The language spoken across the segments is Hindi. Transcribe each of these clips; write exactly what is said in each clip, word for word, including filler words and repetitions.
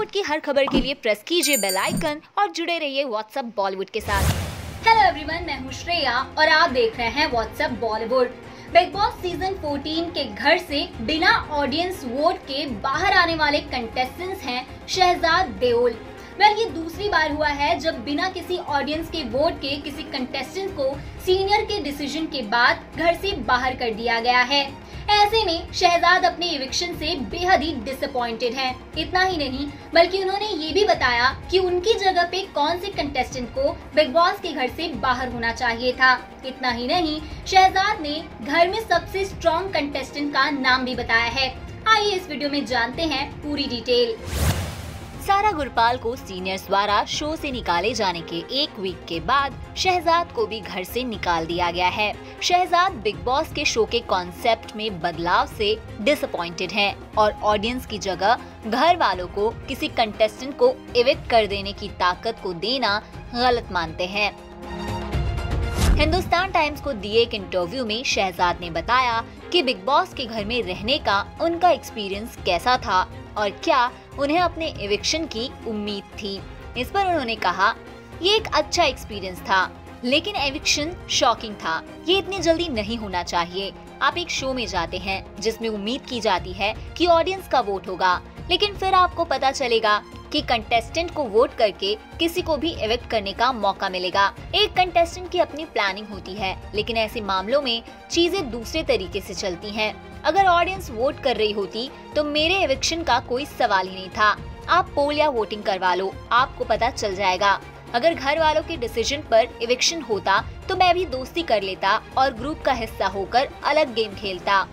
बॉलीवुड की हर खबर के लिए प्रेस कीजिए बेल आइकन और जुड़े रहिए व्हाट्सएप बॉलीवुड के साथ। हेलो एवरीवन, मैं हूं श्रेया और आप देख रहे हैं WhatsApp Bollywood. Big boss season चौदह के घर से बिना ऑडियंस वोट के बाहर आने वाले कंटेस्टेंट्स हैं शहजाद देओल। वेल ये दूसरी बार हुआ है जब बिना किसी ऑडियंस के वोट के किसी कंटेस्टेंट को सीनियर के डिसीजन के बाद घर से बाहर कर दिया गया है। ऐसे में शहजाद अपने इविक्शन से बेहद ही डिसअपॉइंटेड हैं। इतना ही नहीं बल्कि उन्होंने ये भी बताया कि उनकी जगह पे कौन से कंटेस्टेंट को बिग बॉस के घर से बाहर होना चाहिए था। इतना ही नहीं शहजाद ने घर में सबसे स्ट्रॉन्ग कंटेस्टेंट का नाम भी बताया है। आइए इस वीडियो में जानते हैं पूरी डिटेल। सारा गुरपाल को सीनियर्स द्वारा शो से निकाले जाने के एक वीक के बाद शहजाद को भी घर से निकाल दिया गया है। शहजाद बिग बॉस के शो के कॉन्सेप्ट में बदलाव से डिसअपॉइंटेड हैं और ऑडियंस की जगह घर वालों को किसी कंटेस्टेंट को इवेक्ट कर देने की ताकत को देना गलत मानते हैं। हिंदुस्तान टाइम्स को दिए एक इंटरव्यू में शहजाद ने बताया कि बिग बॉस के घर में रहने का उनका एक्सपीरियंस कैसा था और क्या उन्हें अपने इविक्शन की उम्मीद थी। इस पर उन्होंने कहा, ये एक अच्छा एक्सपीरियंस था लेकिन एविक्शन शॉकिंग था। ये इतनी जल्दी नहीं होना चाहिए। आप एक शो में जाते हैं जिसमें उम्मीद की जाती है कि ऑडियंस का वोट होगा, लेकिन फिर आपको पता चलेगा कि कंटेस्टेंट को वोट करके किसी को भी इवेक्ट करने का मौका मिलेगा। एक कंटेस्टेंट की अपनी प्लानिंग होती है लेकिन ऐसे मामलों में चीजें दूसरे तरीके से चलती हैं। अगर ऑडियंस वोट कर रही होती तो मेरे इवेक्शन का कोई सवाल ही नहीं था। आप पोल या वोटिंग करवा लो, आपको पता चल जाएगा। अगर घर वालों के डिसीजन पर इवेक्शन होता तो मैं भी दोस्ती कर लेता और ग्रुप का हिस्सा होकर अलग गेम खेलता।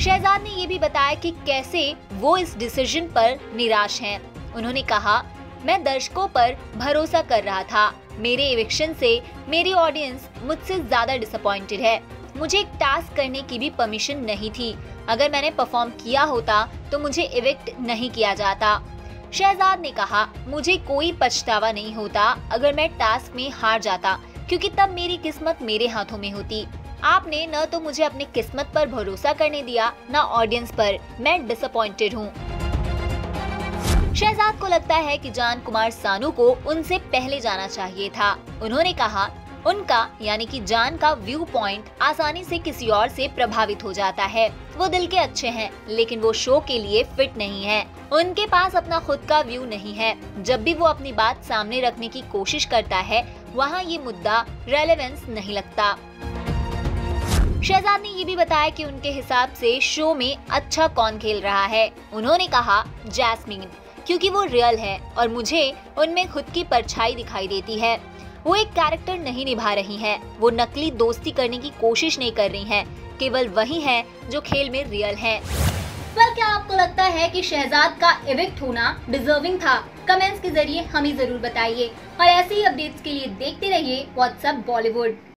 शहजाद ने ये भी बताया कि कैसे वो इस डिसीजन पर निराश हैं। उन्होंने कहा, मैं दर्शकों पर भरोसा कर रहा था। मेरे इविक्शन से मेरी ऑडियंस मुझसे ज्यादा डिसअपॉइंटेड है। मुझे एक टास्क करने की भी परमिशन नहीं थी। अगर मैंने परफॉर्म किया होता तो मुझे इविक्ट नहीं किया जाता। शहजाद ने कहा, मुझे कोई पछतावा नहीं होता अगर मैं टास्क में हार जाता, क्योंकि तब मेरी किस्मत मेरे हाथों में होती। आपने न तो मुझे अपनी किस्मत पर भरोसा करने दिया न ऑडियंस पर। मैं डिसअपॉइंटेड हूँ। शहजाद को लगता है कि जान कुमार सानू को उनसे पहले जाना चाहिए था। उन्होंने कहा, उनका यानी कि जान का व्यू पॉइंट आसानी से किसी और से प्रभावित हो जाता है। वो दिल के अच्छे हैं लेकिन वो शो के लिए फिट नहीं है। उनके पास अपना खुद का व्यू नहीं है। जब भी वो अपनी बात सामने रखने की कोशिश करता है वहाँ ये मुद्दा रेलेवेंस नहीं लगता। शहजाद ने ये भी बताया कि उनके हिसाब से शो में अच्छा कौन खेल रहा है। उन्होंने कहा, जैस्मीन, क्योंकि वो रियल है और मुझे उनमें खुद की परछाई दिखाई देती है। वो एक कैरेक्टर नहीं निभा रही हैं। वो नकली दोस्ती करने की कोशिश नहीं कर रही हैं। केवल वही हैं जो खेल में रियल हैं। वेल क्या आपको लगता है कि शहजाद का इविक्ट होना डिजर्विंग था? कमेंट्स के जरिए हमें जरूर बताइए और ऐसे ही अपडेट्स के लिए देखते रहिए व्हाट्सएप बॉलीवुड।